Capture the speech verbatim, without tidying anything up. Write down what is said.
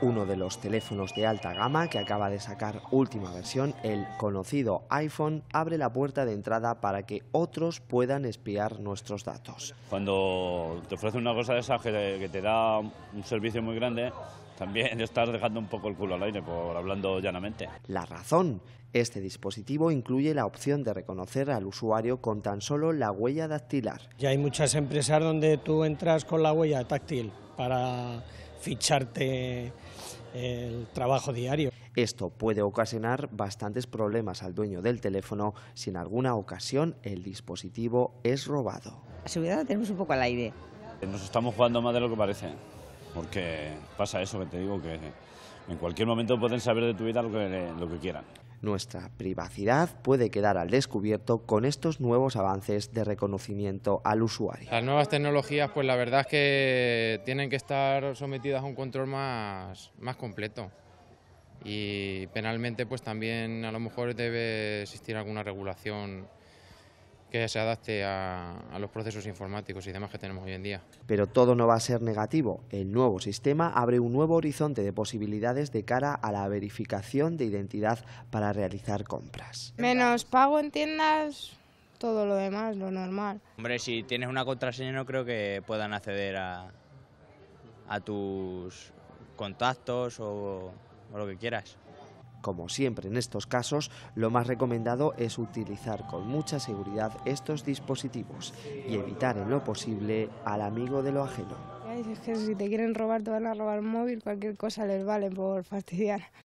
uno de los teléfonos de alta gama que acaba de sacar última versión, el conocido iPhone, abre la puerta de entrada para que otros puedan espiar nuestros datos. Cuando te ofrecen una cosa de esas que te, que te da un servicio muy grande, también estás dejando un poco el culo al aire, por hablando llanamente. La razón, este dispositivo incluye la opción de reconocer al usuario con tan solo la huella dactilar. Ya hay muchas empresas donde tú entras con la huella táctil para ficharte el trabajo diario. Esto puede ocasionar bastantes problemas al dueño del teléfono si en alguna ocasión el dispositivo es robado. La seguridad la tenemos un poco al aire. Nos estamos jugando más de lo que parece, porque pasa eso que te digo, que en cualquier momento pueden saber de tu vida lo que, lo que quieran. Nuestra privacidad puede quedar al descubierto con estos nuevos avances de reconocimiento al usuario. Las nuevas tecnologías, pues la verdad es que tienen que estar sometidas a un control más, más completo. Y penalmente, pues también a lo mejor debe existir alguna regulación que se adapte a, a los procesos informáticos y demás que tenemos hoy en día. Pero todo no va a ser negativo. El nuevo sistema abre un nuevo horizonte de posibilidades de cara a la verificación de identidad para realizar compras. Menos pago en tiendas, todo lo demás, lo normal. Hombre, si tienes una contraseña no creo que puedan acceder a, a tus contactos o, o lo que quieras. Como siempre en estos casos, lo más recomendado es utilizar con mucha seguridad estos dispositivos y evitar en lo posible al amigo de lo ajeno. Es que si te quieren robar, te van a robar el móvil, cualquier cosa les vale por fastidiar.